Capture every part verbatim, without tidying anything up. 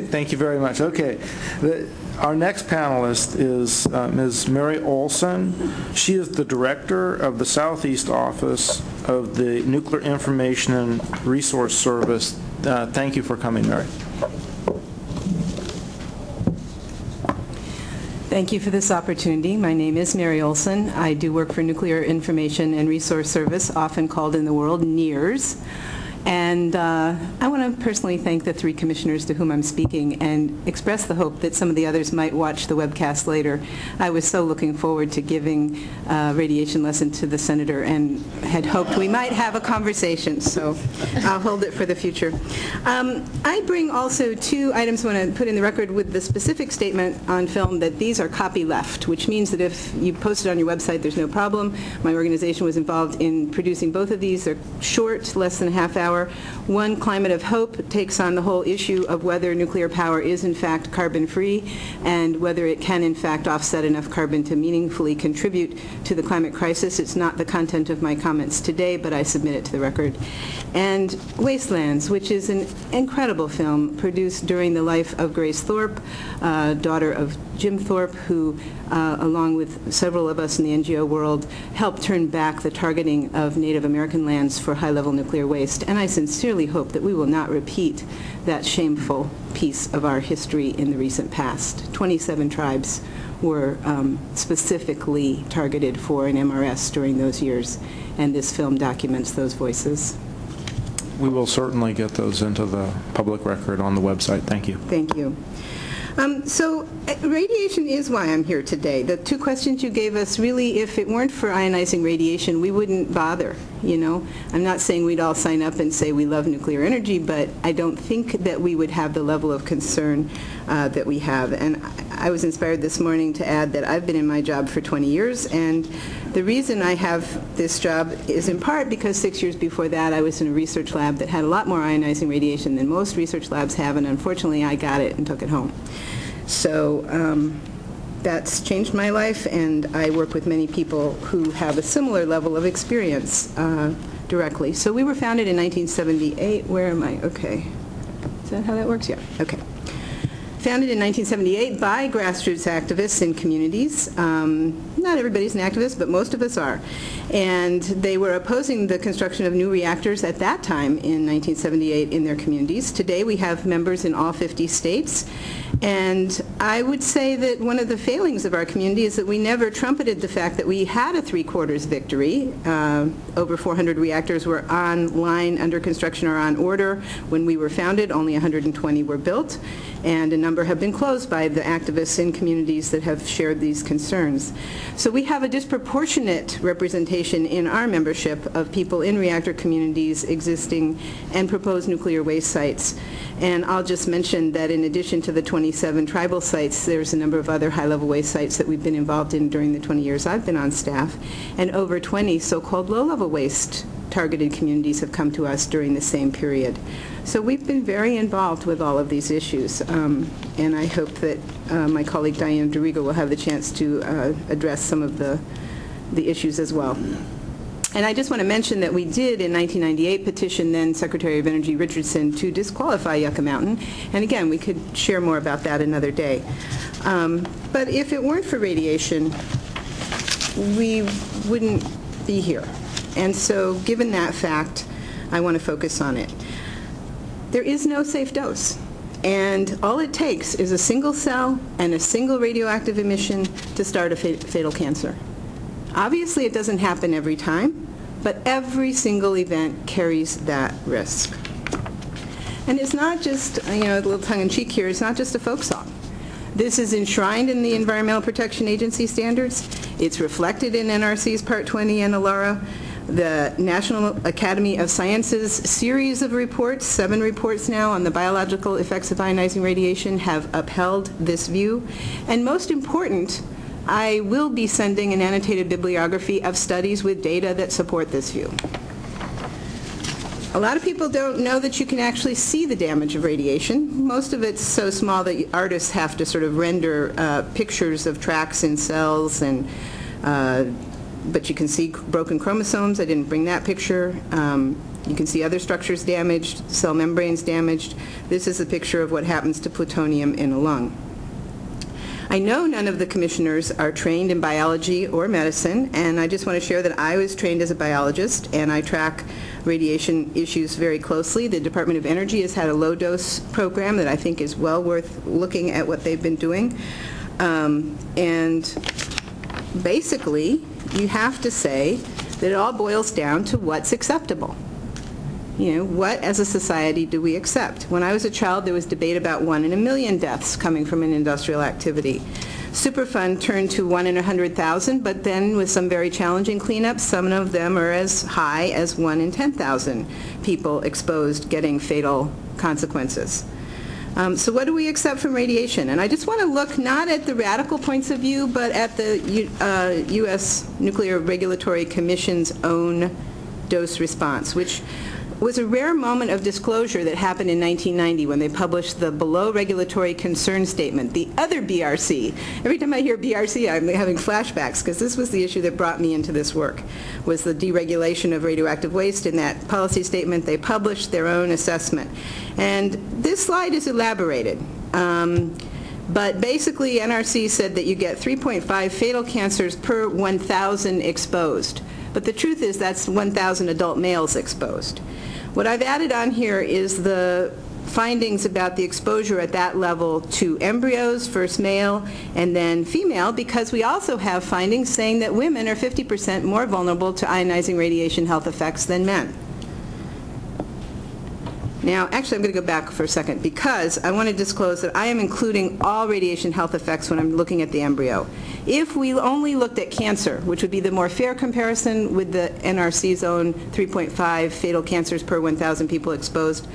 Thank you very much. Okay. The, our next panelist is uh, Miz Mary Olson. She is the director of the Southeast Office of the Nuclear Information and Resource Service. Uh, thank you for coming, Mary. Thank you for this opportunity. My name is Mary Olson. I do work for Nuclear Information and Resource Service, often called in the world NIRS. And uh, I want to personally thank the three commissioners to whom I'm speaking and express the hope that some of the others might watch the webcast later. I was so looking forward to giving a uh, radiation lesson to the senator and had hoped we might have a conversation, so I'll hold it for the future. Um, I bring also two items I want to put in the record with the specific statement on film that these are copy left, which means that if you post it on your website, there's no problem. My organization was involved in producing both of these. They're short, less than a half hour. One, Climate of Hope, takes on the whole issue of whether nuclear power is in fact carbon-free and whether it can in fact offset enough carbon to meaningfully contribute to the climate crisis. It's not the content of my comments today, but I submit it to the record. And Wastelands, which is an incredible film produced during the life of Grace Thorpe, uh, daughter of Jim Thorpe, who, uh, along with several of us in the N G O world, helped turn back the targeting of Native American lands for high-level nuclear waste. And I sincerely hope that we will not repeat that shameful piece of our history in the recent past. twenty-seven tribes were um, specifically targeted for an M R S during those years, and this film documents those voices. We will certainly get those into the public record on the website. Thank you. Thank you. Um, so uh, radiation is why I'm here today. The two questions you gave us, really, if it weren't for ionizing radiation, we wouldn't bother, you know. I'm not saying we'd all sign up and say we love nuclear energy, but I don't think that we would have the level of concern uh, that we have. And I, I was inspired this morning to add that I've been in my job for twenty years, and the reason I have this job is in part because six years before that I was in a research lab that had a lot more ionizing radiation than most research labs have, and unfortunately I got it and took it home. So um, that's changed my life, and I work with many people who have a similar level of experience uh, directly. So we were founded in nineteen seventy-eight. Where am I? Okay. Is that how that works? Yeah. Okay. Founded in nineteen seventy-eight by grassroots activists in communities. Um, not everybody's an activist, but most of us are. And they were opposing the construction of new reactors at that time in nineteen seventy-eight in their communities. Today we have members in all fifty states. And I would say that one of the failings of our community is that we never trumpeted the fact that we had a three-quarters victory. Uh, over four hundred reactors were online, under construction, or on order. When we were founded, only one hundred twenty were built. And a number have been closed by the activists in communities that have shared these concerns. So we have a disproportionate representation in our membership of people in reactor communities, existing and proposed nuclear waste sites. And I'll just mention that in addition to the twenty-seven tribal sites, there's a number of other high-level waste sites that we've been involved in during the twenty years I've been on staff, and over twenty so-called low-level waste targeted communities have come to us during the same period. So we've been very involved with all of these issues, um, and I hope that uh, my colleague Diane DiRigo will have the chance to uh, address some of the, the issues as well. And I just want to mention that we did, in nineteen ninety-eight, petition then Secretary of Energy Richardson to disqualify Yucca Mountain. And again, we could share more about that another day. Um, but if it weren't for radiation, we wouldn't be here. And so given that fact, I want to focus on it. There is no safe dose, and all it takes is a single cell and a single radioactive emission to start a fa- fatal cancer. Obviously, it doesn't happen every time, but every single event carries that risk. And it's not just, you know, a little tongue-in-cheek here, it's not just a folk song. This is enshrined in the Environmental Protection Agency standards. It's reflected in N R C's Part twenty and ALARA. The National Academy of Sciences series of reports, seven reports now on the biological effects of ionizing radiation, have upheld this view. And most important, I will be sending an annotated bibliography of studies with data that support this view. A lot of people don't know that you can actually see the damage of radiation. Most of it's so small that artists have to sort of render uh, pictures of tracks in cells, and uh, but you can see broken chromosomes. I didn't bring that picture. Um, You can see other structures damaged, cell membranes damaged. This is a picture of what happens to plutonium in a lung. I know none of the commissioners are trained in biology or medicine, and I just want to share that I was trained as a biologist, and I track radiation issues very closely. The Department of Energy has had a low-dose program that I think is well worth looking at what they've been doing. Um, and basically, you have to say that it all boils down to what's acceptable. You know, what as a society do we accept? When I was a child, there was debate about one in a million deaths coming from an industrial activity. Superfund turned to one in one hundred thousand, but then with some very challenging cleanups, some of them are as high as one in ten thousand people exposed getting fatal consequences. Um, so what do we accept from radiation? And I just want to look not at the radical points of view, but at the U uh, U S Nuclear Regulatory Commission's own dose response, which was a rare moment of disclosure that happened in nineteen ninety when they published the below regulatory concern statement, the other B R C. Every time I hear B R C, I'm having flashbacks, because this was the issue that brought me into this work, was the deregulation of radioactive waste. In that policy statement, they published their own assessment. And this slide is elaborated. Um, but basically, N R C said that you get three point five fatal cancers per one thousand exposed. But the truth is that's one thousand adult males exposed. What I've added on here is the findings about the exposure at that level to embryos, first male, and then female, because we also have findings saying that women are fifty percent more vulnerable to ionizing radiation health effects than men. Now, actually, I'm going to go back for a second, because I want to disclose that I am including all radiation health effects when I'm looking at the embryo. If we only looked at cancer, which would be the more fair comparison with the N R C's own three point five fatal cancers per one thousand people exposed,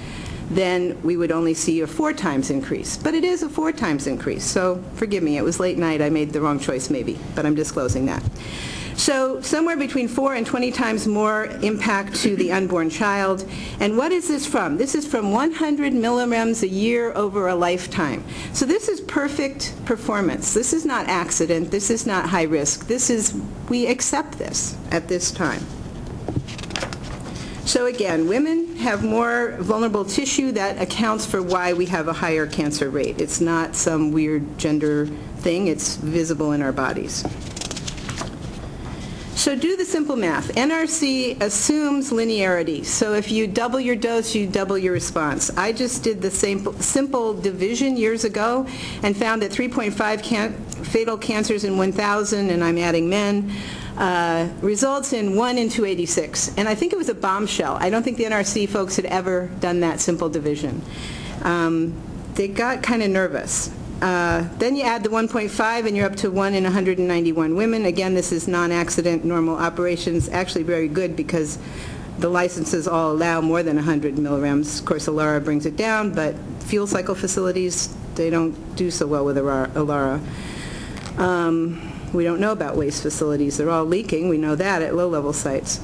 then we would only see a four times increase. But it is a four times increase, so forgive me. It was late night. I made the wrong choice, maybe, but I'm disclosing that. So somewhere between four and twenty times more impact to the unborn child. And what is this from? This is from one hundred millirems a year over a lifetime. So this is perfect performance. This is not accident. This is not high risk. This is, we accept this at this time. So again, women have more vulnerable tissue. That accounts for why we have a higher cancer rate. It's not some weird gender thing. It's visible in our bodies. So do the simple math. N R C assumes linearity. So if you double your dose, you double your response. I just did the same simple division years ago and found that three point five can fatal cancers in one thousand, and I'm adding men, uh, results in one in two eighty-six. And I think it was a bombshell. I don't think the N R C folks had ever done that simple division. Um, they got kind of nervous. Uh, then you add the one point five, and you're up to one in one hundred ninety-one women. Again, this is non-accident, normal operations. Actually very good, because the licenses all allow more than one hundred millirems. Of course, ALARA brings it down, but fuel cycle facilities, they don't do so well with ALARA. Um, we don't know about waste facilities. They're all leaking. We know that at low-level sites.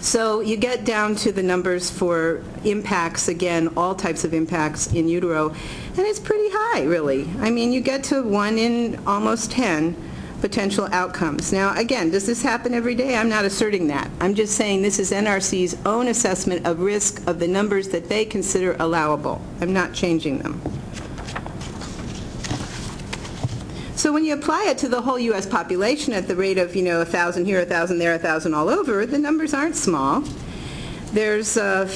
So you get down to the numbers for impacts, again, all types of impacts in utero, and it's pretty high, really. I mean, you get to one in almost ten potential outcomes. Now, again, does this happen every day? I'm not asserting that. I'm just saying this is N R C's own assessment of risk of the numbers that they consider allowable. I'm not changing them. So when you apply it to the whole U S population at the rate of, you know, one thousand here, one thousand there, one thousand all over, the numbers aren't small. There's a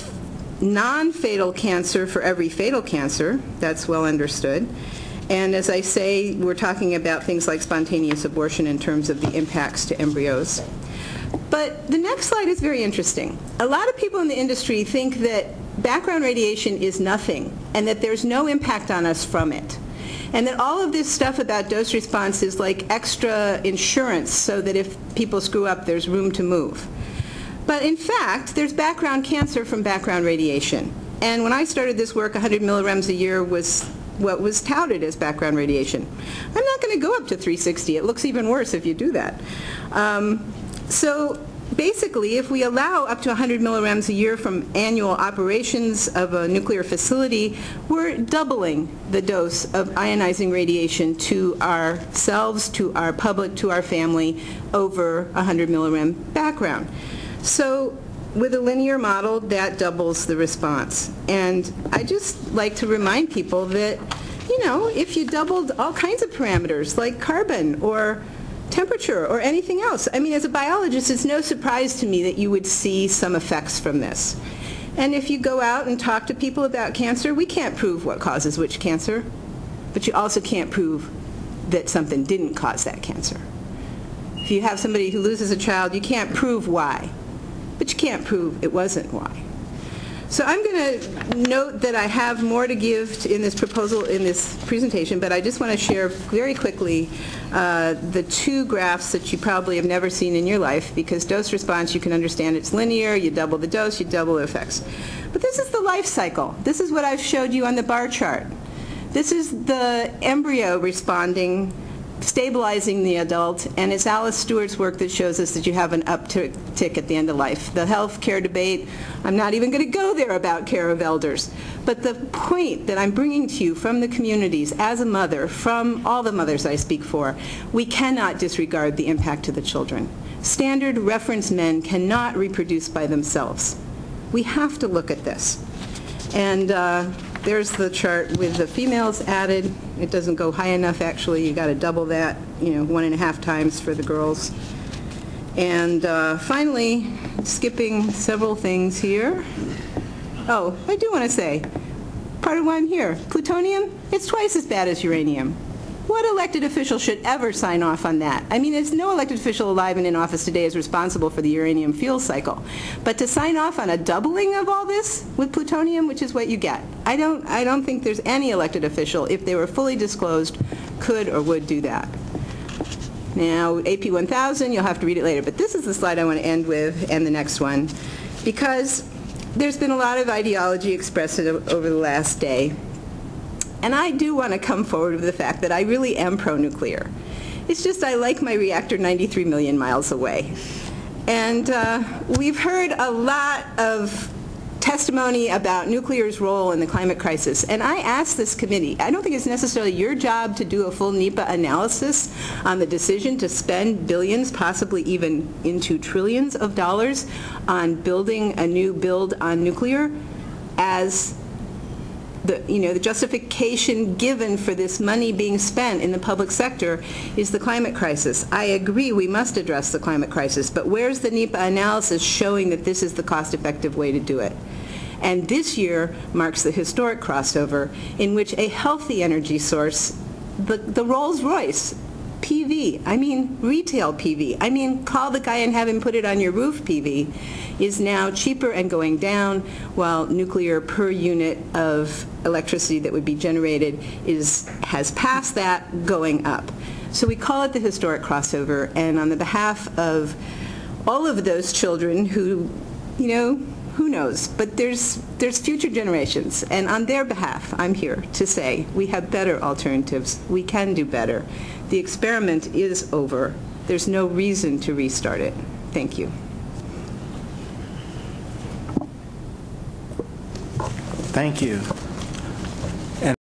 non-fatal cancer for every fatal cancer. That's well understood. And as I say, we're talking about things like spontaneous abortion in terms of the impacts to embryos. But the next slide is very interesting. A lot of people in the industry think that background radiation is nothing and that there's no impact on us from it. And that all of this stuff about dose response is like extra insurance so that if people screw up, there's room to move. But in fact, there's background cancer from background radiation. And when I started this work, one hundred millirems a year was what was touted as background radiation. I'm not going to go up to three sixty. It looks even worse if you do that. Um, so basically, if we allow up to one hundred millirems a year from annual operations of a nuclear facility, we're doubling the dose of ionizing radiation to ourselves, to our public, to our family over one hundred millirem background. So with a linear model, that doubles the response. And I just like to remind people that, you know, if you doubled all kinds of parameters like carbon or temperature or anything else, I mean, as a biologist, it's no surprise to me that you would see some effects from this. And if you go out and talk to people about cancer, we can't prove what causes which cancer, but you also can't prove that something didn't cause that cancer. If you have somebody who loses a child, you can't prove why, but you can't prove it wasn't why. So I'm going to note that I have more to give in this proposal, in this presentation, but I just want to share very quickly uh, the two graphs that you probably have never seen in your life, because dose response, you can understand it's linear. You double the dose, you double the effects. But this is the life cycle. This is what I've showed you on the bar chart. This is the embryo responding, stabilizing the adult, and it's Alice Stewart's work that shows us that you have an uptick at the end of life. The health care debate, I'm not even going to go there about care of elders. But the point that I'm bringing to you from the communities, as a mother, from all the mothers I speak for, we cannot disregard the impact to the children. Standard reference men cannot reproduce by themselves. We have to look at this. And uh, there's the chart with the females added. It doesn't go high enough, actually. You got to double that, you know, one and a half times for the girls. And uh, finally, skipping several things here. Oh, I do want to say, part of why I'm here, plutonium, it's twice as bad as uranium. What elected official should ever sign off on that? I mean, there's no elected official alive and in office today is responsible for the uranium fuel cycle. But to sign off on a doubling of all this with plutonium, which is what you get, I don't, I don't think there's any elected official, if they were fully disclosed, could or would do that. Now, A P one thousand, you'll have to read it later. But this is the slide I want to end with, and the next one, because there's been a lot of ideology expressed over the last day. And I do want to come forward with the fact that I really am pro-nuclear. It's just I like my reactor ninety-three million miles away. And uh, we've heard a lot of testimony about nuclear's role in the climate crisis. And I asked this committee, I don't think it's necessarily your job to do a full NEPA analysis on the decision to spend billions, possibly even into trillions of dollars on building a new build on nuclear as The, you know, the justification given for this money being spent in the public sector is the climate crisis. I agree we must address the climate crisis, but where's the NEPA analysis showing that this is the cost-effective way to do it? And this year marks the historic crossover in which a healthy energy source, the, the Rolls-Royce P V, I mean retail P V, I mean call the guy and have him put it on your roof P V, is now cheaper and going down, while nuclear per unit of electricity that would be generated is, has passed that, going up. So we call it the historic crossover, and on the behalf of all of those children who, you know, who knows, but there's, there's future generations, and on their behalf, I'm here to say we have better alternatives. We can do better. The experiment is over. There's no reason to restart it. Thank you. Thank you.